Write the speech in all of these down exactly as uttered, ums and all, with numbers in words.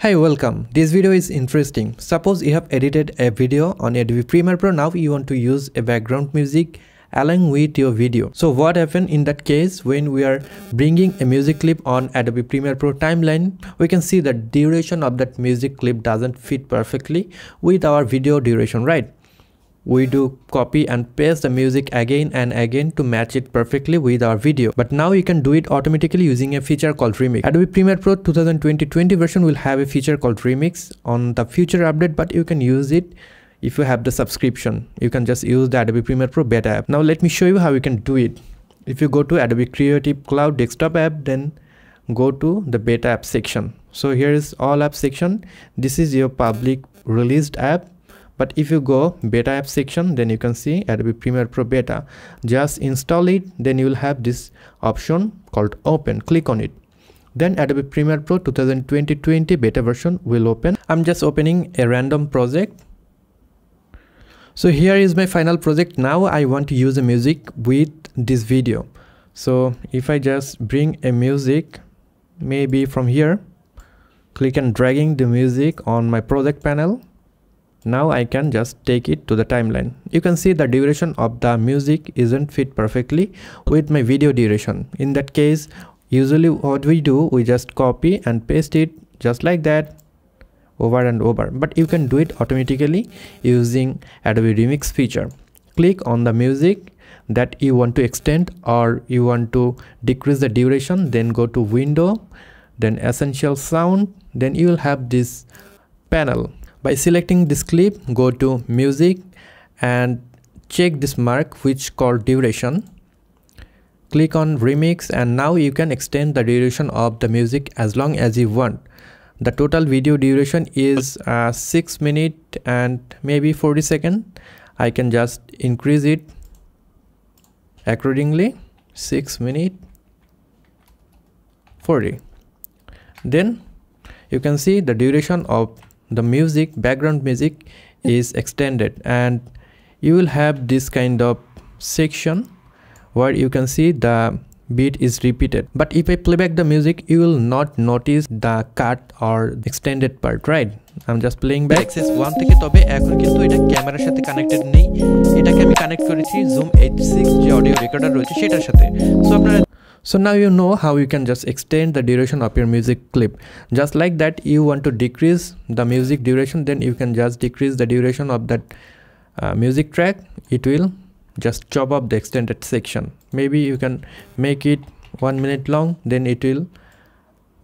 Hi, welcome. This video is interesting. Suppose you have edited a video on Adobe Premiere Pro. Now you want to use a background music along with your video. So what happened in that case? When we are bringing a music clip on Adobe Premiere Pro timeline, we can see the duration of that music clip doesn't fit perfectly with our video duration, right? We do copy and paste the music again and again to match it perfectly with our video. But now you can do it automatically using a feature called Remix. Adobe Premiere Pro twenty twenty version will have a feature called Remix on the future update, but you can use it if you have the subscription. You can just use the Adobe Premiere Pro beta app. Now let me show you how you can do it. If you go to Adobe Creative Cloud desktop app, then go to the beta app section. So here is all app section. This is your public released app. But if you go beta app section, then you can see Adobe Premiere Pro beta. Just install it, then you will have this option called open. Click on it. Then Adobe Premiere Pro twenty twenty beta version will open. I'm just opening a random project. So here is my final project. Now I want to use the music with this video. So if I just bring a music, maybe from here, click and dragging the music on my project panel. Now I can just take it to the timeline. You can see the duration of the music isn't fit perfectly with my video duration. In that case, usually what we do, we just copy and paste it just like that over and over. But you can do it automatically using Adobe Remix feature. Click on the music that you want to extend or you want to decrease the duration, then go to Window, then Essential Sound, then you will have this panel. By selecting this clip, go to music and check this mark which called duration. Click on Remix and now you can extend the duration of the music as long as you want. The total video duration is uh, six minutes and maybe forty seconds. I can just increase it accordingly. six minutes forty. Then you can see the duration of the music, background music is extended and you will have this kind of section where you can see the beat is repeated. But if I playback the music, you will not notice the cut or extended part, right? I'm just playing back. Access one থেকে তবে এখন কিন্তু এটা ক্যামেরার সাথে connected নেই, এটাকে আমি কানেক্ট করেছি Zoom H six যে অডিও রেকর্ডার রয়েছে সেটার সাথে। সো আপনারা So now you know how you can just extend the duration of your music clip. Just like that, you want to decrease the music duration, then you can just decrease the duration of that uh, music track. It will just chop up the extended section. Maybe you can make it one minute long, then it will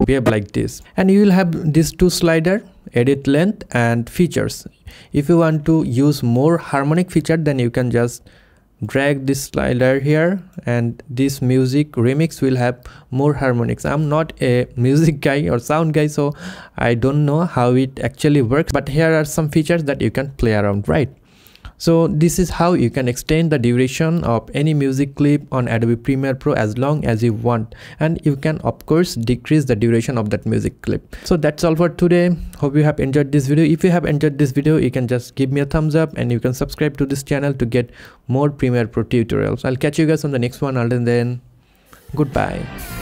behave like this. And you will have these two sliders, edit length and features. If you want to use more harmonic feature, then you can just drag this slider here and this music remix will have more harmonics. I'm not a music guy or sound guy, so I don't know how it actually works, but here are some features that you can play around, right? So this is how you can extend the duration of any music clip on Adobe Premiere Pro as long as you want, and you can of course decrease the duration of that music clip. So that's all for today. Hope you have enjoyed this video. If you have enjoyed this video, you can just give me a thumbs up and you can subscribe to this channel to get more Premiere Pro tutorials. I'll catch you guys on the next one. Until then, goodbye.